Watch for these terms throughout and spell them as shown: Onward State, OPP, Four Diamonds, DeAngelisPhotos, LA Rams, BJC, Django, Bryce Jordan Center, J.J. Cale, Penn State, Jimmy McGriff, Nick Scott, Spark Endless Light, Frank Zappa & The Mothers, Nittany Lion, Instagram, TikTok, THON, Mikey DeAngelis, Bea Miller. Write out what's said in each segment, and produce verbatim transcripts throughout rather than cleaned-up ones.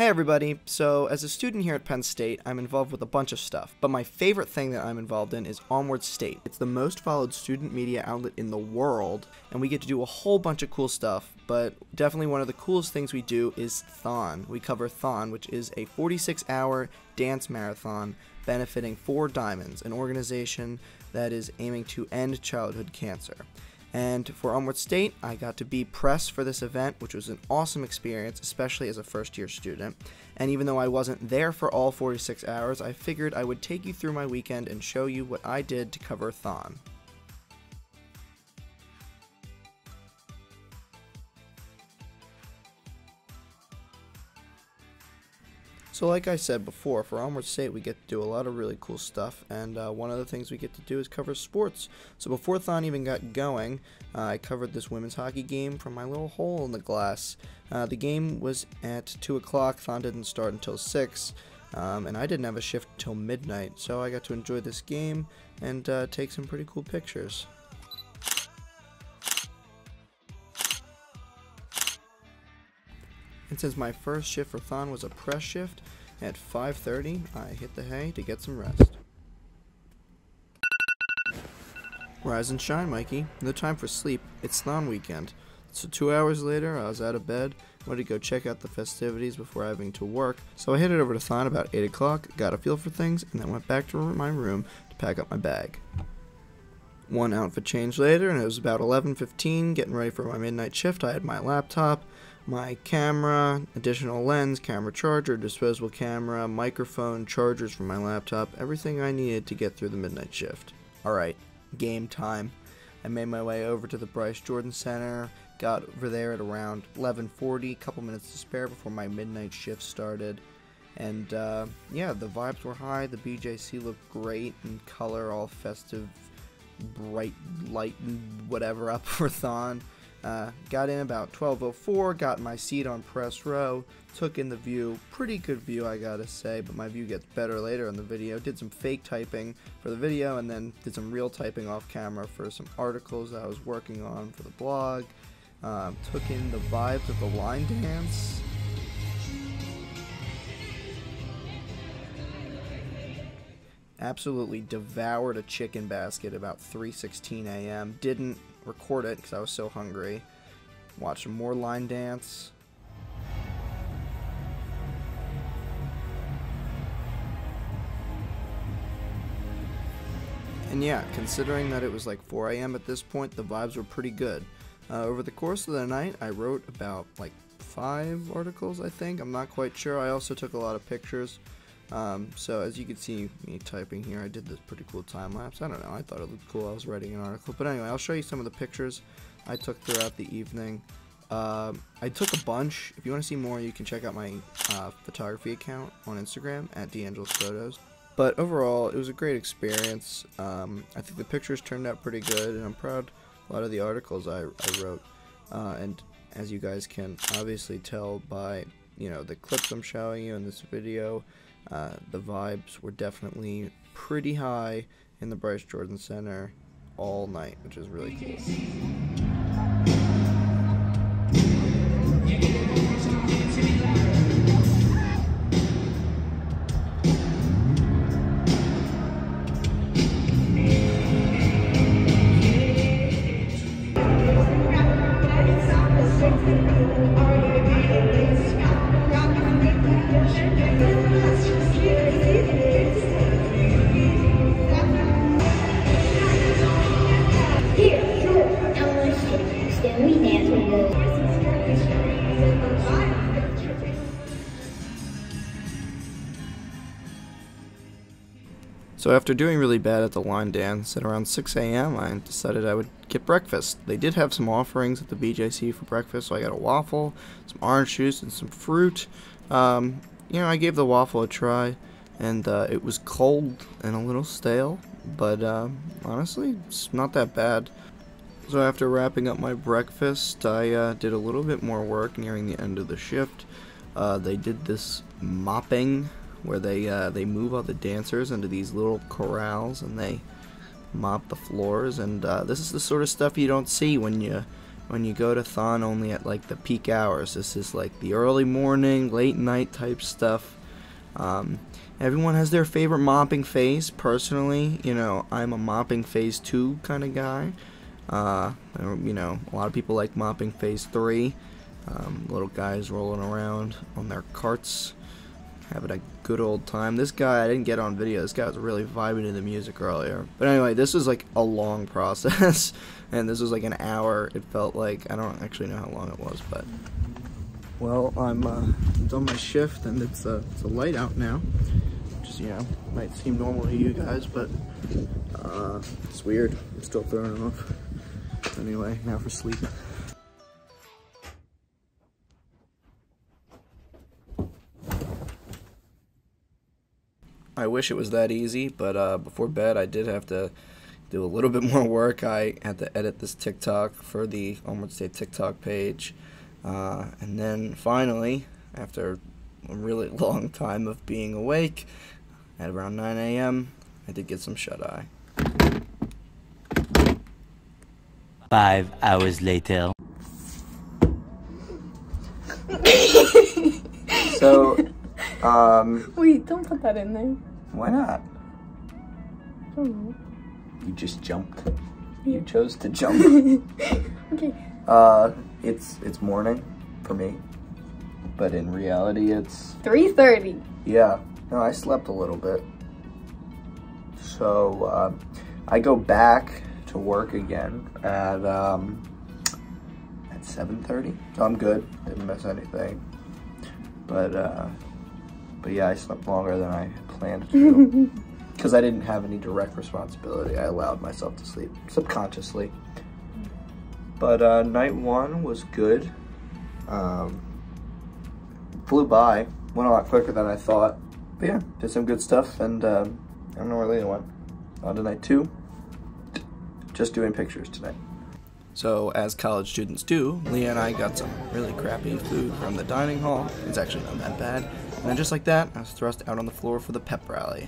Hey everybody, so as a student here at Penn State, I'm involved with a bunch of stuff, but my favorite thing that I'm involved in is Onward State. It's the most followed student media outlet in the world, and we get to do a whole bunch of cool stuff, but definitely one of the coolest things we do is THON. We cover THON, which is a forty-six hour dance marathon benefiting Four Diamonds, an organization that is aiming to end childhood cancer. And for Onward State, I got to be press for this event, which was an awesome experience, especially as a first-year student. And even though I wasn't there for all forty-six hours, I figured I would take you through my weekend and show you what I did to cover THON. So like I said before, for Onward State we get to do a lot of really cool stuff, and uh, one of the things we get to do is cover sports. So before THON even got going, uh, I covered this women's hockey game from my little hole in the glass. Uh, the game was at two o'clock, THON didn't start until six, um, and I didn't have a shift until midnight, so I got to enjoy this game and uh, take some pretty cool pictures. And since my first shift for THON was a press shift, at five thirty I hit the hay to get some rest. Rise and shine, Mikey. No time for sleep. It's THON weekend. So two hours later I was out of bed, wanted to go check out the festivities before having to work, so I headed over to THON about eight o'clock, got a feel for things, and then went back to my room to pack up my bag. One outfit change later, and it was about eleven fifteen, getting ready for my midnight shift. I had my laptop, my camera, additional lens, camera charger, disposable camera, microphone, chargers for my laptop, everything I needed to get through the midnight shift. Alright, game time. I made my way over to the Bryce Jordan Center, got over there at around eleven forty, couple minutes to spare before my midnight shift started. And uh, yeah, the vibes were high, the B J C looked great in color, all festive, bright light and whatever up for THON. Uh, got in about twelve oh four, got my seat on press row, took in the view, pretty good view I gotta say, but my view gets better later in the video. Did some fake typing for the video and then did some real typing off camera for some articles that I was working on for the blog. Um, took in the vibes of the line dance. Absolutely devoured a chicken basket about three sixteen a m Didn't record it because I was so hungry. Watched more line dance. And yeah, considering that it was like four a m at this point, the vibes were pretty good. Uh, over the course of the night, I wrote about like five articles, I think. I'm not quite sure. I also took a lot of pictures. Um, so as you can see me typing here, I did this pretty cool time lapse. I don't know, I thought it looked cool, I was writing an article. But anyway, I'll show you some of the pictures I took throughout the evening. Um, I took a bunch. If you want to see more, you can check out my uh, photography account on Instagram, at DeAngelisPhotos. But overall, it was a great experience. Um, I think the pictures turned out pretty good, and I'm proud a lot of the articles I, I wrote. Uh, and as you guys can obviously tell by, you know, the clips I'm showing you in this video, Uh, the vibes were definitely pretty high in the Bryce Jordan Center all night, which is really cool. So after doing really bad at the line dance, at around six a m I decided I would get breakfast. They did have some offerings at the B J C for breakfast, so I got a waffle, some orange juice, and some fruit. Um, you know, I gave the waffle a try, and uh, it was cold and a little stale, but uh, honestly, it's not that bad. So after wrapping up my breakfast, I uh, did a little bit more work nearing the end of the shift. Uh, they did this mopping where they uh, they move all the dancers into these little corrals and they mop the floors, and uh, this is the sort of stuff you don't see when you when you go to Thon only at like the peak hours. This is like the early morning, late night type stuff. Um, everyone has their favorite mopping phase. Personally, you know, I'm a mopping phase two kind of guy. Uh, you know, a lot of people like mopping phase three. Um, little guys rolling around on their carts, having a good old time. This guy, I didn't get on video. This guy was really vibing to the music earlier. But anyway, this was like a long process, and this was like an hour. It felt like, I don't actually know how long it was, but. Well, I'm uh, done my shift, and it's, uh, it's a light out now. Just, you know, might seem normal to you guys, but uh, it's weird. I'm still throwing it off. Anyway, now for sleep. I wish it was that easy, but uh, before bed I did have to do a little bit more work. I had to edit this TikTok for the Onward State TikTok page. Uh, and then finally, after a really long time of being awake, at around nine A M, I did get some shut-eye. Five hours later. So, um... Wait, don't put that in there. Why not? I don't know. You just jumped. Yeah. You chose to jump. Okay. Uh, it's it's morning for me, but in reality, it's three thirty. Yeah. No, I slept a little bit. So uh, I go back to work again at um at seven thirty. So I'm good. Didn't miss anything. But uh, but yeah, I slept longer than I planned to. Because I didn't have any direct responsibility. I allowed myself to sleep subconsciously. But uh, night one was good. Um, flew by. Went a lot quicker than I thought. But yeah, did some good stuff. And um, I don't know where Lena went. On to night two. Just doing pictures tonight. So as college students do, Lea and I got some really crappy food from the dining hall. It's actually not that bad. And then just like that, I was thrust out on the floor for the pep rally.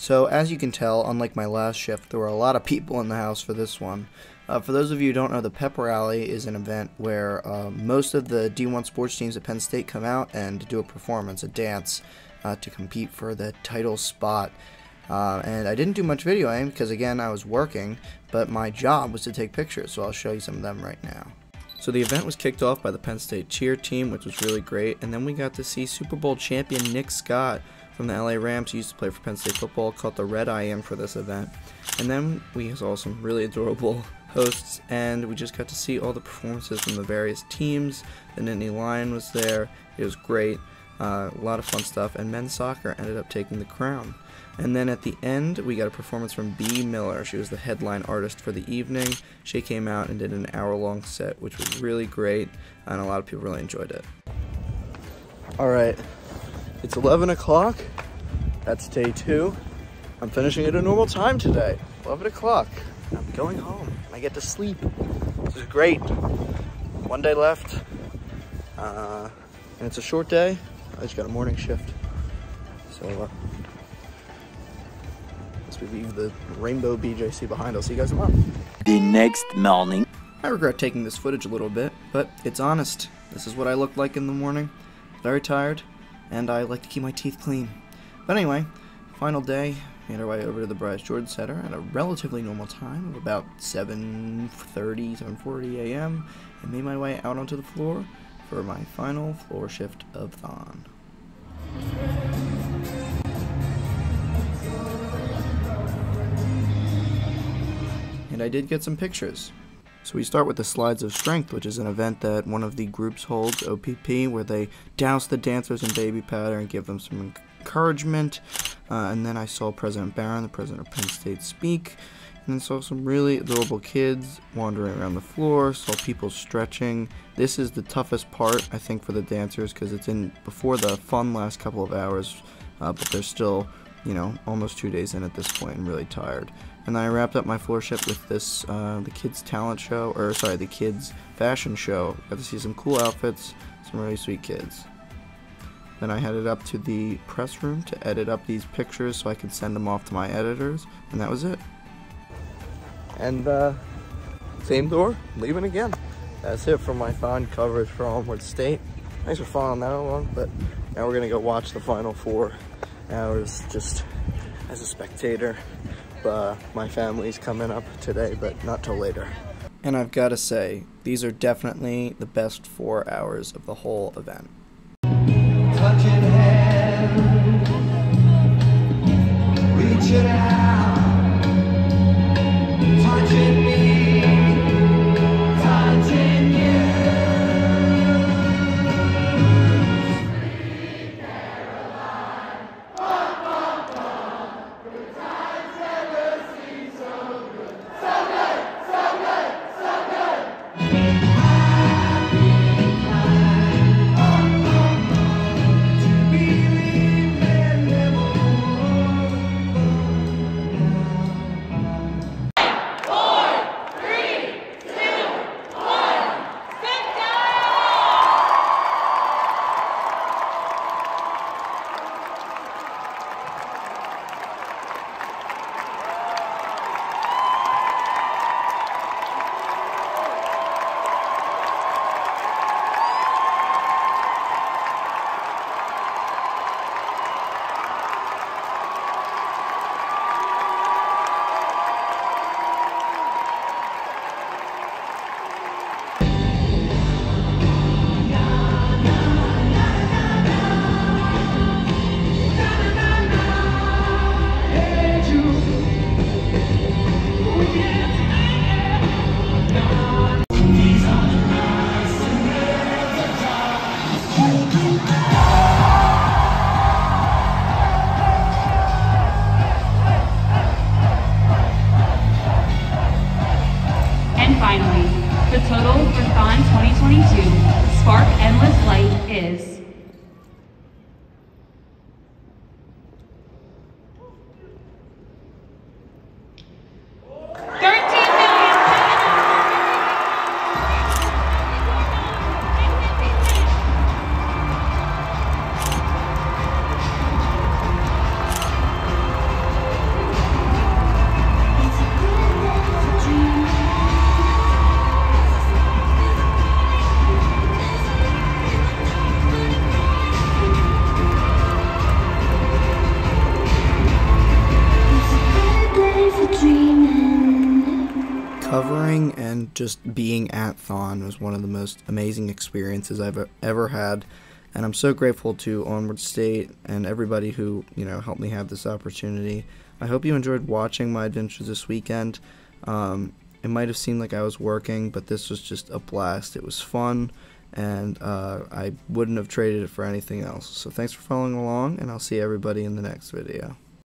So as you can tell, unlike my last shift, there were a lot of people in the house for this one. Uh, for those of you who don't know, the pep rally is an event where uh, most of the D one sports teams at Penn State come out and do a performance, a dance, uh, to compete for the title spot. Uh, and I didn't do much videoing because, again, I was working, but my job was to take pictures, so I'll show you some of them right now. So the event was kicked off by the Penn State cheer team, which was really great, and then we got to see Super Bowl champion Nick Scott from the L A Rams, who used to play for Penn State football, caught the red eye in for this event. And then we saw some really adorable hosts, and we just got to see all the performances from the various teams. The Nittany Lion was there. It was great. Uh, a lot of fun stuff. And men's soccer ended up taking the crown. And then at the end, we got a performance from Bea Miller. She was the headline artist for the evening. She came out and did an hour-long set, which was really great, and a lot of people really enjoyed it. All right. It's eleven o'clock, that's day two. I'm finishing at a normal time today, eleven o'clock. I'm going home, and I get to sleep. This is great. One day left, uh, and it's a short day. I just got a morning shift. So, uh, as we leave the rainbow B J C behind, I'll see you guys tomorrow. The next morning. I regret taking this footage a little bit, but it's honest. This is what I looked like in the morning. Very tired. And I like to keep my teeth clean. But anyway, final day, made our way over to the Bryce Jordan Center at a relatively normal time of about seven thirty, seven forty A M and made my way out onto the floor for my final floor shift of Thon. And I did get some pictures. So we start with the Slides of Strength, which is an event that one of the groups holds, O P P, where they douse the dancers in baby powder and give them some encouragement. Uh, and then I saw President Barron, the president of Penn State, speak. And then saw some really adorable kids wandering around the floor, saw people stretching. This is the toughest part, I think, for the dancers, because it's in before the fun last couple of hours, uh, but they're still, you know, almost two days in at this point and really tired. And then I wrapped up my floor shift with this, uh, the kids' talent show, or sorry, the kids' fashion show. Got to see some cool outfits, some really sweet kids. Then I headed up to the press room to edit up these pictures so I could send them off to my editors, and that was it. And uh, same door, leaving again. That's it for my Thon coverage for Onward State. Thanks for following that along, but now we're gonna go watch the final four hours just as a spectator. Uh, my family's coming up today, but not till later. And I've gotta say, these are definitely the best four hours of the whole event. Touching hand, reaching out. Touching me, touching you. Sweet Caroline, bum, bum, bum. Good times never seem so good. So good, so good, so good. Happy time, bum, bum, bum. To be remembered. Finally, the total for Thon twenty twenty-two, Spark Endless Light, is covering and just being at Thon was one of the most amazing experiences I've ever had, and I'm so grateful to Onward State and everybody who, you know, helped me have this opportunity. I hope you enjoyed watching my adventures this weekend. Um, it might have seemed like I was working, but this was just a blast. It was fun, and uh, I wouldn't have traded it for anything else. So thanks for following along, and I'll see everybody in the next video.